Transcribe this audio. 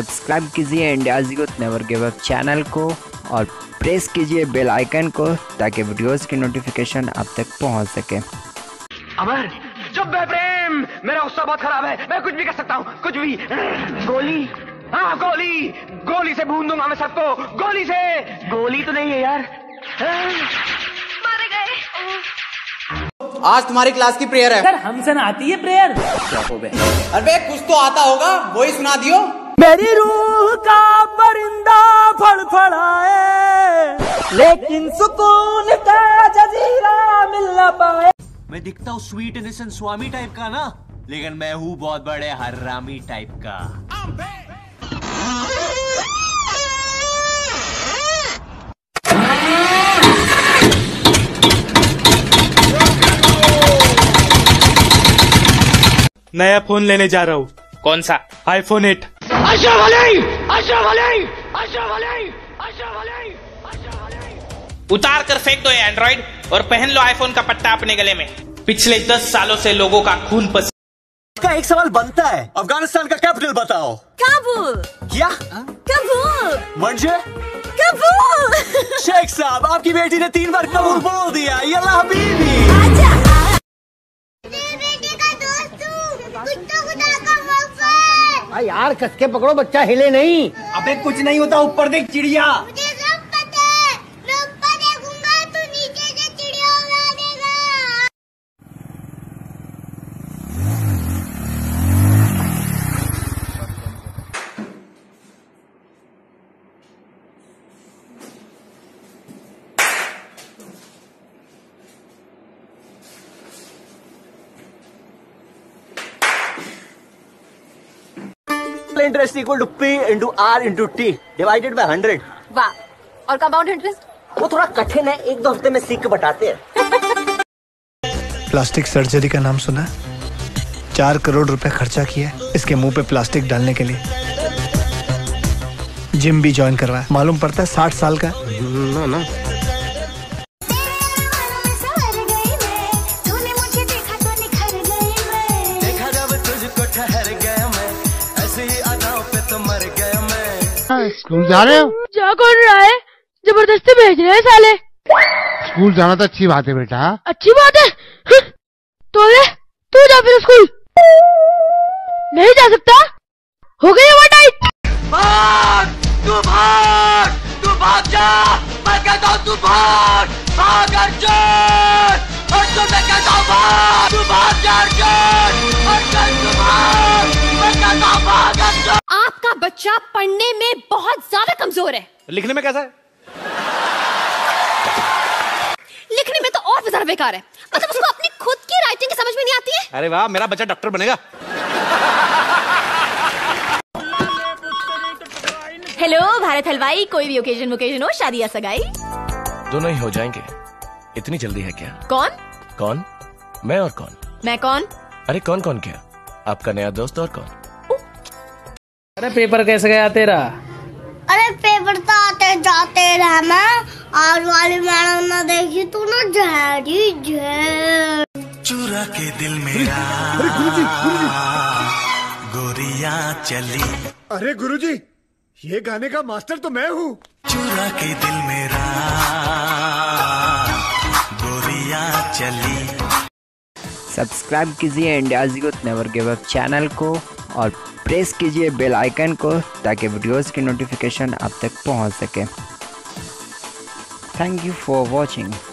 Subscribe कीजिए India's youth never give up channel को और प्रेस कीजिए बेल आइकन को ताकि वीडियोस की नोटिफिकेशन आप तक पहुंच सके। अमर चुप है प्रेम, मेरा गुस्सा बहुत खराब है, मैं कुछ भी कर सकता हूँ, कुछ भी। गोली, हाँ गोली, गोली से भून दूंगा मैं सबको, गोली से। गोली तो नहीं है यार, मारे गए। आज तुम्हारी क्लास की प्रेयर है सर, हमसे ना आती है प्रेयर। अरे कुछ तो आता होगा, वो ही सुना दियो। मेरी रूह का परिंदा फड़फड़ाए, लेकिन सुकून का जजीरा मिल ना पाए। मैं दिखता हूँ स्वीट इनोसेंट स्वामी टाइप का ना, लेकिन मैं हूँ बहुत बड़े हरामी टाइप का। नया फोन लेने जा रहा हूँ। कौन सा? iPhone 8। उतार कर फेंक दो ये एंड्रॉइड और पहन लो iPhone का पट्टा अपने गले में। पिछले 10 सालों से लोगों का खून पसीना का। एक सवाल बनता है, अफगानिस्तान का कैपिटल बताओ। काबुल। क्या? काबुल। मंजे? काबुल। शेख साहब, आपकी बेटी ने 3 बार काबुल बोल दिया। यल्ला हबीबी। यार कस के पकड़ो, बच्चा हिले नहीं। अबे कुछ नहीं होता, ऊपर देख चिड़िया। मुझे सब पता है, मैं ऊपर देखूंगा तो नीचे से चिड़िया उड़ा interest equal to P into R into T divided by 100। वाह, और कंपाउंड इंटरेस्ट? वो थोड़ा कठिन है, 1-2 हफ्ते में सीख के बताते हैं। प्लास्टिक सर्जरी का नाम सुना? 4 करोड़ रुपए खर्चा किया इसके मुंह पे प्लास्टिक डालने के लिए। जिम भी ज्वाइन करवाया, मालूम पड़ता है 60 साल का। ना ना स्कूल जा रहे हो? जा कौन रहा है, जबरदस्ती भेज रहे हैं साले। स्कूल जाना तो अच्छी बात है बेटा। अच्छी बात है तो ले, तू जा फिर स्कूल। नहीं जा सकता, हो गई वो टाइट। तू भाग जा, मैं कहता हूँ तू भाग, भाग अर्जुन। और तू, मैं कहता हूँ भाग, तू भाग जा अर्जुन। अर्जुन तू भाग, मैं कहता हूँ भाग अर्जुन। आपका बच्चा पढ़ने में बहुत ज्यादा कमजोर है। लिखने में कैसा है? लिखने में तो और भी ज्यादा बेकार है, मतलब उसको अपनी खुद की राइटिंग समझ में नहीं आती है। अरे वाह, मेरा बच्चा डॉक्टर बनेगा। हेलो भारत हलवाई, कोई भी ओकेजन वोकेजन हो, शादी या सगाई, दोनों ही हो जाएंगे। इतनी जल्दी है क्या? कौन कौन? मैं और कौन? मैं कौन? अरे कौन कौन क्या? आपका नया दोस्त और कौन? अरे पेपर कैसे गया तेरा? अरे पेपर तो आते जाते रहा। मैं आज वाली मैडम ना देखी तू ना, जहरी जहर चुरा के दिल मेरा। गोरिया चली। अरे गुरुजी, ये गाने का मास्टर तो मैं हूँ। चुरा के दिल मेरा, गोरिया चली। सब्सक्राइब कीजिए India's youth never give up channel को और प्रेस कीजिए बेल आइकन को ताकि वीडियोस की नोटिफिकेशन आप तक पहुंच सके। Thank you for watching.